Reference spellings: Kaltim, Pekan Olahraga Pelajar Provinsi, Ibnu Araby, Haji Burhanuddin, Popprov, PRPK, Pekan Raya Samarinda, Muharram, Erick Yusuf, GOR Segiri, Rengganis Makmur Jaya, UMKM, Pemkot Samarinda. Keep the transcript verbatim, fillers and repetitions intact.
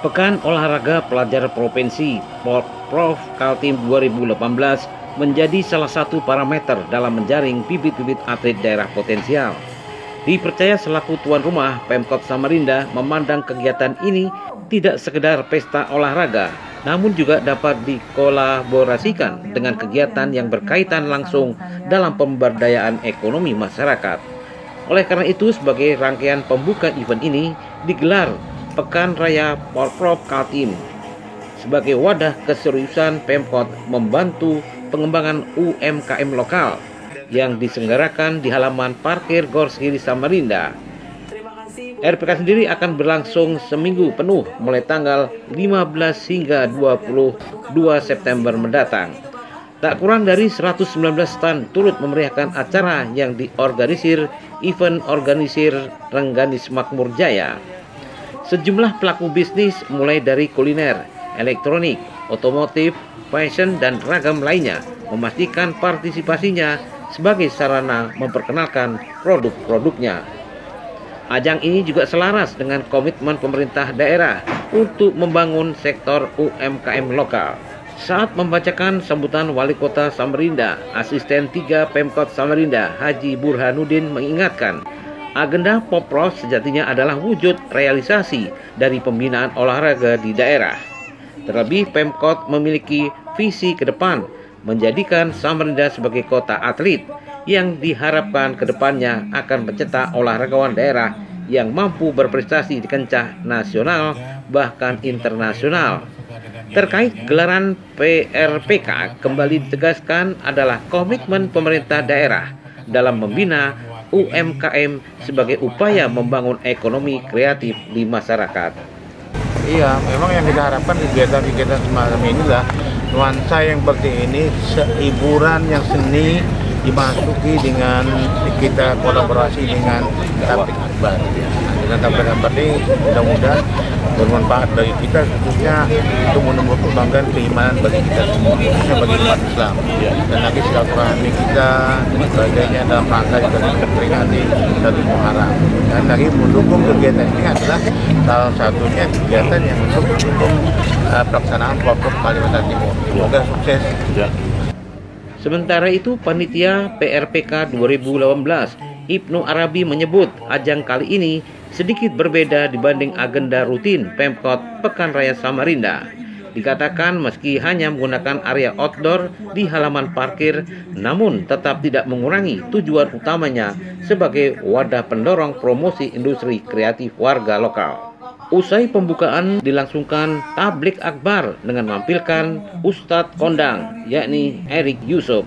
Pekan Olahraga Pelajar Provinsi Popprov Kaltim dua ribu delapan belas menjadi salah satu parameter dalam menjaring bibit-bibit atlet daerah potensial. Dipercaya selaku tuan rumah, Pemkot Samarinda memandang kegiatan ini tidak sekedar pesta olahraga, namun juga dapat dikolaborasikan dengan kegiatan yang berkaitan langsung dalam pemberdayaan ekonomi masyarakat. Oleh karena itu, sebagai rangkaian pembuka event ini digelar Pekan Raya Popprov Kaltim sebagai wadah keseriusan Pemkot membantu pengembangan U M K M lokal yang diselenggarakan di halaman parkir G O R Segiri Samarinda. R P K sendiri akan berlangsung seminggu penuh mulai tanggal lima belas hingga dua puluh dua September mendatang. Tak kurang dari seratus sembilan belas stand turut memeriahkan acara yang diorganisir event organisir Rengganis Makmur Jaya. Sejumlah pelaku bisnis mulai dari kuliner, elektronik, otomotif, fashion, dan ragam lainnya memastikan partisipasinya sebagai sarana memperkenalkan produk-produknya. Ajang ini juga selaras dengan komitmen pemerintah daerah untuk membangun sektor U M K M lokal. Saat membacakan sambutan Wali Kota Samarinda, Asisten tiga Pemkot Samarinda Haji Burhanuddin mengingatkan, agenda Popprov sejatinya adalah wujud realisasi dari pembinaan olahraga di daerah. Terlebih, Pemkot memiliki visi ke depan menjadikan Samarinda sebagai kota atlet yang diharapkan ke depannya akan mencetak olahragawan daerah yang mampu berprestasi di kancah nasional bahkan internasional. Terkait gelaran P R P K, kembali ditegaskan adalah komitmen pemerintah daerah dalam membina U M K M sebagai upaya membangun ekonomi kreatif di masyarakat. Iya, memang yang kita harapkan kegiatan-kegiatan semacam inilah nuansa yang seperti ini, hiburan yang seni dimasuki dengan kita kolaborasi dengan topik baru. Dengan topik seperti ini mudah-mudahan bermanfaat bagi kita, khususnya untuk menumbuh kebanggaan keimanan bagi kita semua, khususnya bagi umat Islam, dan lagi silaturahmi kita dan sebagainya dalam rangka juga memperingati satu Muharram. Dan lagi mendukung kegiatan ini adalah salah satunya kegiatan yang untuk mendukung uh, pelaksanaan Popprov Kalimantan Timur. Semoga sukses. Sementara itu, panitia P R P K dua ribu delapan belas Ibnu Araby menyebut ajang kali ini sedikit berbeda dibanding agenda rutin Pemkot Pekan Raya Samarinda. Dikatakan meski hanya menggunakan area outdoor di halaman parkir, namun tetap tidak mengurangi tujuan utamanya sebagai wadah pendorong promosi industri kreatif warga lokal. Usai pembukaan dilangsungkan tablik akbar dengan menampilkan Ustadz Kondang, yakni Erick Yusuf.